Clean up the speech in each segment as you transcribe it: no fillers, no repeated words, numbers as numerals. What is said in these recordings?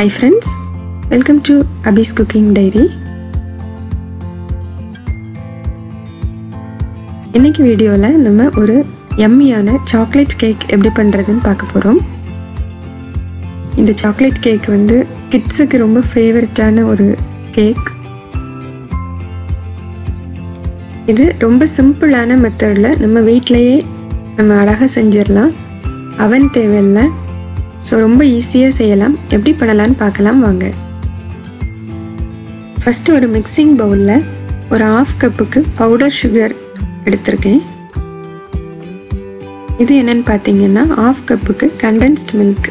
Hi friends, welcome to Abhi's Cooking Diary. In this video, we will make a yummy chocolate cake. This chocolate cake is a kids' favorite cake. This is a very simple method. So, ரொம்ப ஈஸியா செய்யலாம். எப்படி பண்ணலாம்னு பார்க்கலாம் வாங்க. First ஒரு mixing பவுல்ல ஒரு 1/2 கப்புக்கு பவுடர் sugar எடுத்துர்க்கேன். இது என்னன்னு பாத்தீங்கன்னா 1/2 கப்புக்கு condensed milk.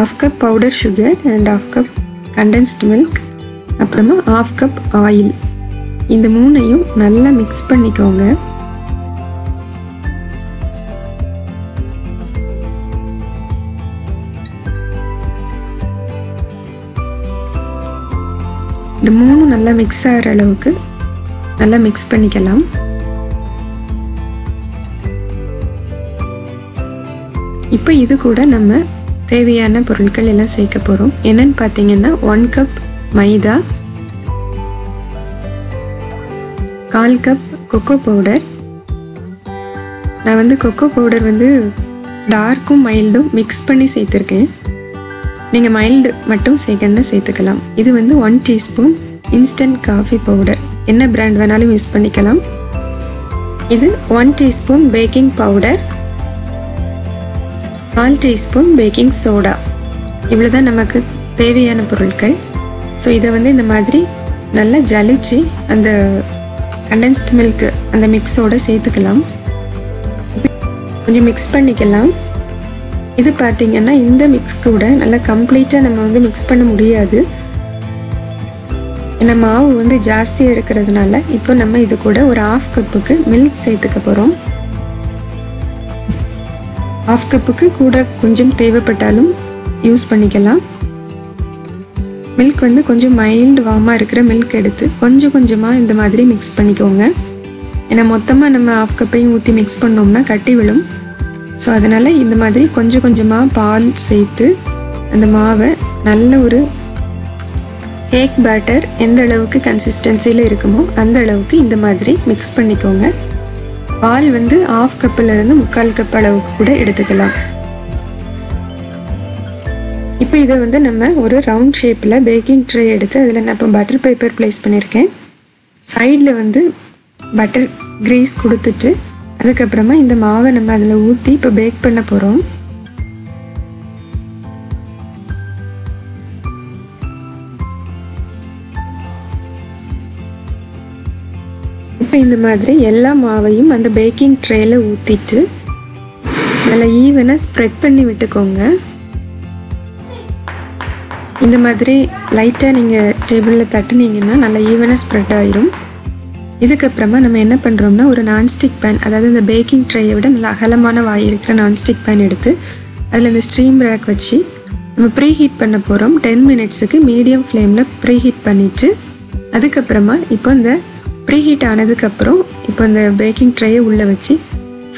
1/2 cup powder sugar and 1/2 cup condensed milk. அப்புறமா 1/2 கப் oil. இந்த மூணையும் நல்லா mix பண்ணிக்கோங்க. The moon நல்லா mix ஆற அளவுக்கு நல்லா mix பண்ணிக்கலாம். இப்போ இது கூட நம்ம தேவையான பொருட்கள் எல்லாம் சேர்க்க போறோம். என்னன்னு பாத்தீங்கன்னா 1 cup மைதா, 1/4 cup cocoa powder. நான் cocoa powder டார்க்கும் மைல்டும் mix பண்ணி சேர்த்திருக்கேன். நீங்க mild மட்டும் சேகன்னா சேர்த்துக்கலாம். இது 1 teaspoon instant coffee powder. என்ன brand வேணாலும் யூஸ் பண்ணிக்கலாம். இது 1 teaspoon baking powder, 1/2 teaspoon baking soda. இவ்வளவுதான் நமக்கு தேவையான பொருட்கள். சோ இத இந்த மாதிரி நல்லா ஜலிச்சி அந்த condensed milk அந்த mix ஓட சேர்த்துக்கலாம். கொஞ்சம் mix பண்ணிக்கலாம். இது பாத்தீங்கன்னா இந்த மிக்ஸ் கூட நல்லா கம்ப்ளீட்டா நம்ம mix பண்ண முடியாது. நம்ம மாவு ஜாஸ்தியா இருக்குிறதுனால இப்போ நம்ம இது கூட ஒரு 1/2 கப்புக்கு மில்க் சேர்த்துக்க போறோம். 1/2 கப்புக்கு கூட கொஞ்சம் தேவைப்பட்டாலும் யூஸ் பண்ணிக்கலாம். மில்க் கொஞ்சம் மைல்ட் வார்மா இருக்கிற மில்க் எடுத்து கொஞ்சம் கொஞ்சமா இந்த மாதிரி mix பண்ணிக்கோங்க. ஏனா மொத்தமா நம்ம 1/2 கப்பையும் ஊத்தி mix பண்ணோம்னா கட்டி விழும். So அதனால இந்த மாதிரி கொஞ்சம் கொஞ்சமா பால் சேர்த்து அந்த மாவை நல்ல ஒரு கேக் பேட்டர் எந்த அளவுக்கு கன்சிஸ்டன்சில இருக்குமோ அந்த அளவுக்கு இந்த மாதிரி mix பண்ணிக்கோங்க. பால் 1/2 கப்ல இருந்து 3/4 கப் அளவுக்கு கூட எடுத்துக்கலாம். இப்போ இத நம்ம ஒரு ரவுண்ட் ஷேப்ல பேக்கிங் ட்ரே எடுத்து அதுல நான் பட்டர் பேப்பர் பிளேஸ் பண்ணிருக்கேன். சைடுல பட்டர் கிரீஸ் கொடுத்துட்டு அதுக்கு அப்புறமா இந்த மாவை நம்ம அதல ஊத்தி இப்ப பேக் பண்ண போறோம். இப்போ இந்த மாதிரி எல்லா மாவையும் அந்த பேக்கிங் ட்ரேல ஊத்திட்டு நல்லா ஈவனா ஸ்ப்ரெட் பண்ணி விட்டுக்கோங்க. இந்த மாதிரி லைட்டா நீங்க டேபிள்ல தட்டுனீங்கன்னா நல்லா ஈவனா ஸ்ப்ரெட் ஆயிடும். இதுக்கு அப்புறமா நம்ம என்ன பண்றோம்னா ஒரு நான்ஸ்டிக் pan, அதாவது இந்த பேக்கிங் ட்ரேயை விட நல்ல அகலமான வாய் இருக்கிற நான்ஸ்டிக் pan எடுத்து அதுல இந்த ஸ்டீம் rack வச்சி நம்ம ப்ரீ ஹீட் பண்ண போறோம். 10 மினிட்ஸ்க்கு மீடியம் ஃப்ளேம்ல ப்ரீ ஹீட் பண்ணிட்டு அதுக்கு அப்புறமா இப்போ இந்த ப்ரீ ஹீட் ஆனதுக்கு அப்புறம் இப்போ இந்த பேக்கிங் ட்ரேயை உள்ள வச்சி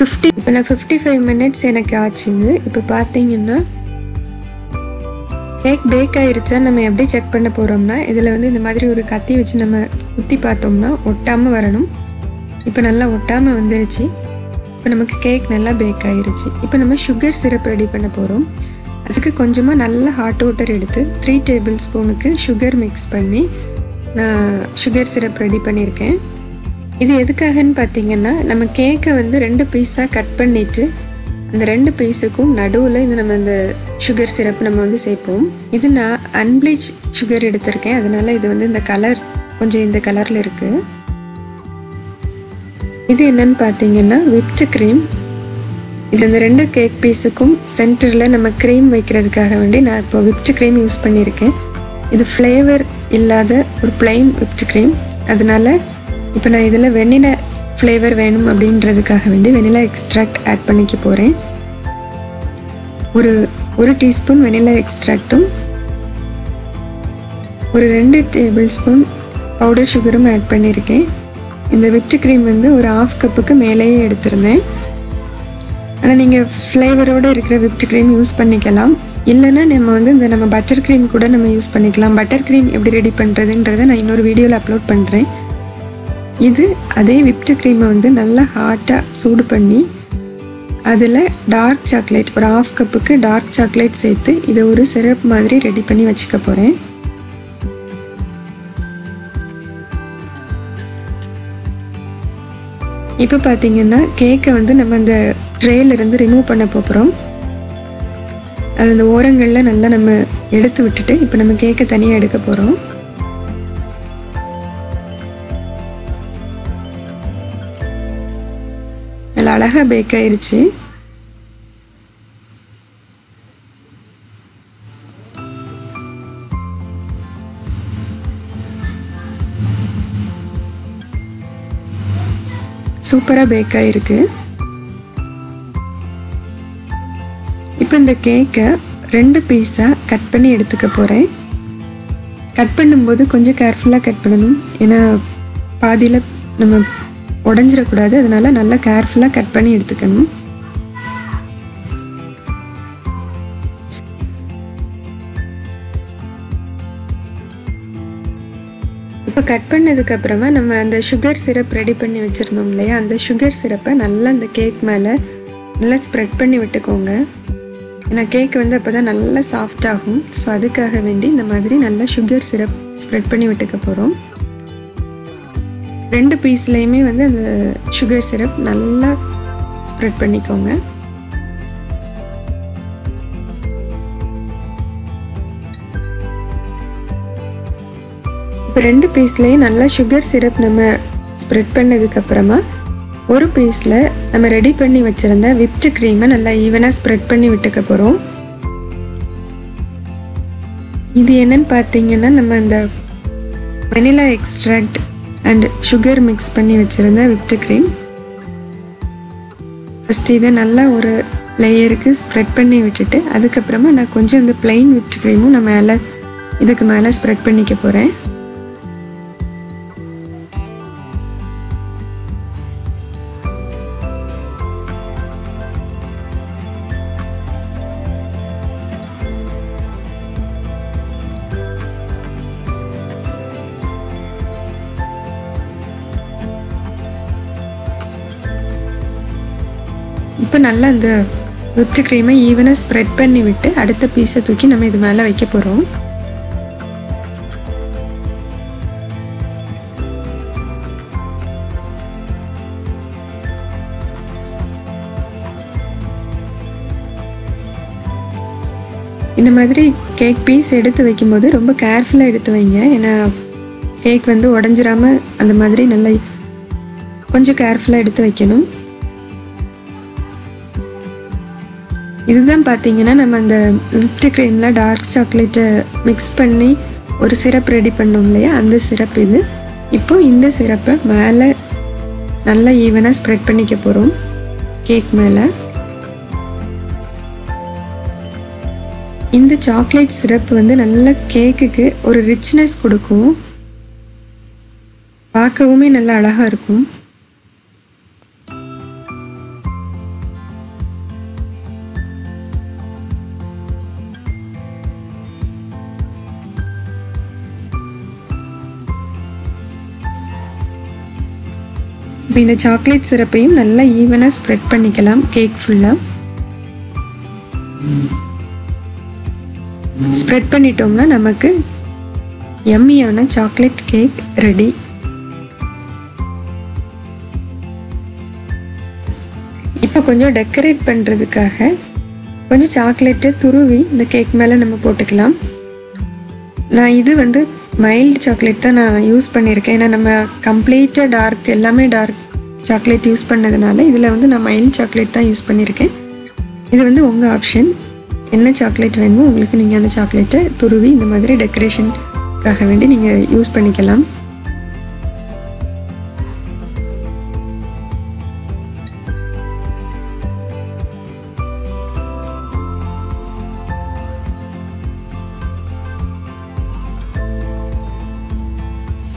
55 minutes எனக்கு ஆச்சுங்க. இப்போ பாத்தீங்கன்னா கேக் பேக் ஆயிருச்சா நம்ம எப்படி செக் பண்ண போறோம்னா இதுல இந்த மாதிரி ஒரு கத்தி வச்சு நம்ம குத்தி பார்த்தோம்னா ஒட்டாம வரணும். இப்போ நல்லா ஒட்டாம வந்துருச்சு. இப்போ நமக்கு கேக் நல்லா பேக் ஆயிருச்சு. இப்போ நம்ம sugar syrup ரெடி பண்ண போறோம். அதுக்கு கொஞ்சமா நல்ல hot water எடுத்து 3 டேபிள்ஸ்பூனுக்கு sugar mix பண்ணி நான் sugar syrup ரெடி பண்ணிருக்கேன். இது எதுக்காகன்னு பாத்தீங்கன்னா நம்ம கேக்க 2 பீஸா கட் பண்ணிட்டு அந்த 2 பீஸுக்கும் நடுவுல இந்த நம்ம அந்த sugar syrup நம்ம சேர்ப்போம். இது நான் unbleached sugar எடுத்துர்க்கேன். அதனால இது இந்த கலர் கொஞ்சம் இந்த கலர்ல இருக்கு. இது என்னன்னு பாத்தீங்கன்னா whipped cream. இது இந்த 2 கேக் பீஸுக்கும் சென்டர்ல நம்ம cream வைக்கிறதுக்காக வேண்டி நான் இப்போ whipped cream யூஸ் பண்ணிருக்கேன். இது flavor இல்லாத ஒரு plain whipped cream. அதனால இப்போ நான் இதல வெண்ணிலா flavor வேணும் அப்படின்றதுக்காக வேண்டி vanilla extract add பண்ணிக்க போறேன். ஒரு teaspoon vanilla extract, ஒரு 2 tablespoon powder sugar add பண்ணிருக்கேன். இந்த whipped cream ஒரு 1/2 கப்புக்கு மேலே எடுத்துறேன். ஆனா நீங்க flavor ஓட இருக்கிற whipped cream யூஸ் பண்ணிக்கலாம். இல்லனா நம்ம வந்து இந்த நம்ம பட்டர் cream கூட நம்ம யூஸ் பண்ணிக்கலாம் பட்டர் cream எப்படி ரெடி பண்றதுன்றதை நான் இன்னொரு வீடியோல அப்லோட் பண்றேன் இது அதே whipped cream வந்து நல்லா ஹாட்டா சூடு பண்ணி அதுல dark chocolate ஒரு 1/2 கப்புக்கு dark chocolate சேர்த்து இத ஒரு சிரப் மாதிரி ரெடி பண்ணி வச்சிக்க போறேன் இப்போ பாத்தீங்கன்னா கேக்க வந்து நம்ம அந்த ட்ரேல இருந்து ரிமூவ் பண்ண போறோம் அந்த ஓரங்கள்ல நல்லா நம்ம எடுத்து விட்டுட்டு இப்போ நம்ம கேக்க தனியா எடுக்க போறோம் நல்லா அழகா பேக் ஆயிருச்சு சூப்பரா பேக் ஆயிருக்கு இப்போ இந்த கேக்க ரெண்டு பீஸா கட் பண்ணி எடுத்துக்க போறேன் கட் பண்ணும்போது கொஞ்சம் கேர்ஃபுல்லா கட் பண்ணணும் ஏனா பாதியில நம்ம உடைஞ்சிர கூடாது அதனால நல்லா கேர்ஃபுல்லா கட் பண்ணி எடுத்துக்கணும் இப்போ கட் பண்ணதுக்கு அப்புறமா நம்ம அந்த sugar syrup ரெடி பண்ணி வச்சிருந்தோம் இல்லையா அந்த sugar syrup-ஐ நல்லா அந்த கேக் மேல நல்லா ஸ்ப்ரெட் பண்ணி விட்டுக்கோங்க இந்த கேக் வந்து அப்பதான் நல்ல சாஃப்ட் ஆகும் சோ அதுக்காக வேண்டி இந்த மாதிரி நல்ல sugar syrup ஸ்ப்ரெட் பண்ணி விட்டுக்க போறோம் ரெண்டு பீஸ்லயுமே வந்து அந்த sugar syrup நல்லா ஸ்ப்ரெட் பண்ணிக்கோங்க இப்போ ரெண்டு பீஸ்லயே நல்ல sugar syrup நம்ம ஸ்ப்ரெட் பண்ணதுக்கு அப்புறமா ஒரு பீஸ்ல நம்ம ரெடி பண்ணி வச்சிருந்த whipped cream-ஐ நல்லா ஈவனா ஸ்ப்ரெட் பண்ணி விட்டுக்க போறோம் இது என்னன்னு பாத்தீங்கன்னா நம்ம அந்த vanilla extract and sugar mix பண்ணி வச்சிருந்த whipped cream first இத நல்லா ஒரு லேயருக்கு ஸ்ப்ரெட் பண்ணி விட்டுட்டு அதுக்கு அப்புறமா நான் கொஞ்சம் அந்த plain whipped cream-உம் நம்ம மேல இதுக்கு மேல ஸ்ப்ரெட் பண்ணிக்க போறேன் இப்போ நல்லா அந்த whipped cream-ஐ ஈவனா ஸ்ப்ரெட் பண்ணி விட்டு அடுத்த பீஸை தூக்கி நம்ம இது மேல வைக்க போறோம் இந்த மாதிரி கேக் பீஸ் எடுத்து வைக்கும்போது ரொம்ப கேர்ஃபுல்லா எடுத்து வைங்க ஏன்னா கேக் வந்து உடைஞ்சிராம அந்த மாதிரி நல்லா கொஞ்சம் கேர்ஃபுல்லா எடுத்து வைக்கணும் இதுதான் பாத்தீங்கன்னா நம்ம அந்த whipped cream-ல dark chocolate mix பண்ணி ஒரு சிரப் ரெடி பண்ணோம் இல்லையா அந்த சிரப் இது இப்போ இந்த சிரப்பை மேல நல்லா ஈவனா ஸ்ப்ரெட் பண்ணிக்க போறோம் கேக் மேல இந்த சாக்லேட் சிரப் வந்து நல்ல கேக்குக்கு ஒரு richness கொடுக்கும் பார்க்கவுமே நல்ல அழகா இருக்கும் இந்த சாக்லேட் சிரப்பையும் நல்லா ஈவனா ஸ்ப்ரெட் பண்ணிக்கலாம் கேக் ஃபுல்லா ஸ்ப்ரெட் பண்ணிட்டோம்னா நமக்கு யம்மியான சாக்லேட் கேக் ரெடி இப்போ கொஞ்சம் டெக்கரேட் பண்றதுக்காக கொஞ்சம் சாக்லேட்டை துருவி இந்த கேக் மேல நம்ம போட்டுக்கலாம் நான் இது வந்து mild chocolate தான் நான் யூஸ் பண்ணிருக்கேன் ஏனா நம்ம கம்ப்ளீட்டா dark எல்லாமே dark chocolate யூஸ் பண்ணதனால இதுல வந்து நான் mild chocolate தான் யூஸ் பண்ணிருக்கேன் இது வந்து உங்க ஆப்ஷன் என்ன chocolate வேணுமோ உங்களுக்கு நீங்க அந்த chocolate-ஐ துருவி இந்த மாதிரி டெக்கரேஷன்காக வேண்டி நீங்க யூஸ் பண்ணிக்கலாம்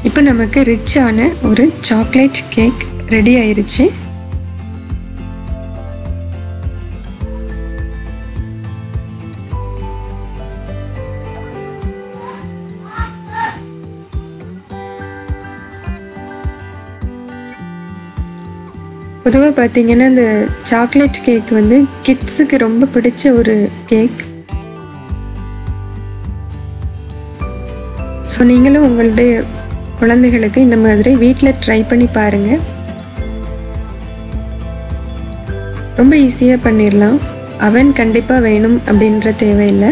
இப்போ நமக்கு ரிச்சான ஒரு சாக்லேட் கேக் ரெடி ஆயிருச்சு பொதுவா பாத்தீங்கன்னா இந்த சாக்லேட் கேக் வந்து கிட்ஸுக்கு ரொம்ப பிடிச்ச ஒரு கேக். ஸோ நீங்களும் உங்களுடைய குழந்தைகளுக்கு இந்த மாதிரி வீட்டில் ட்ரை பண்ணி பாருங்க. ரொம்ப ஈஸியாக பண்ணிடலாம். அவன் கண்டிப்பாக வேணும் அப்படின்ற தேவையில்லை.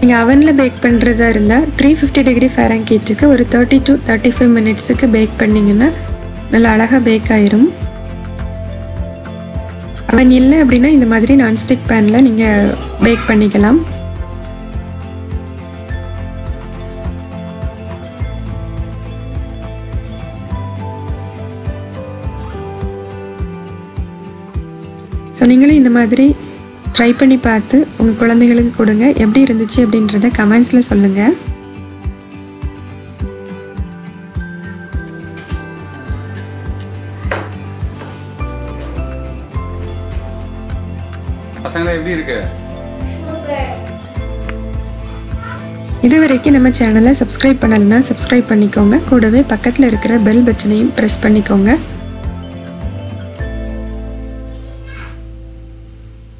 நீங்கள் அவனில் பேக் பண்ணுறதா இருந்தால் 350 டிகிரி ஃபாரன்ஹீட்டுக்கு ஒரு 30 to 35 மினிட்ஸுக்கு பேக் பண்ணிங்கன்னா நல்லா அழகாக பேக் ஆயிரும். அவன் இல்லை அப்படின்னா இந்த மாதிரி நான்ஸ்டிக் பேனில் நீங்கள் பேக் பண்ணிக்கலாம். ஸோ நீங்களும் இந்த மாதிரி ட்ரை பண்ணி பார்த்து உங்கள் குழந்தைகளுக்கு கொடுங்க. எப்படி இருந்துச்சு அப்படின்றத கமெண்ட்ஸில் சொல்லுங்கள். இது வரைக்கும் நம்ம சேனலை சப்ஸ்கிரைப் பண்ணலன்னா சப்ஸ்கிரைப் பண்ணிக்கோங்க. கூடவே பக்கத்தில் இருக்கிற பெல் பட்டனையும் ப்ரெஸ் பண்ணிக்கோங்க.